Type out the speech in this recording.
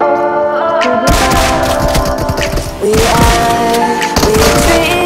We are, we dream.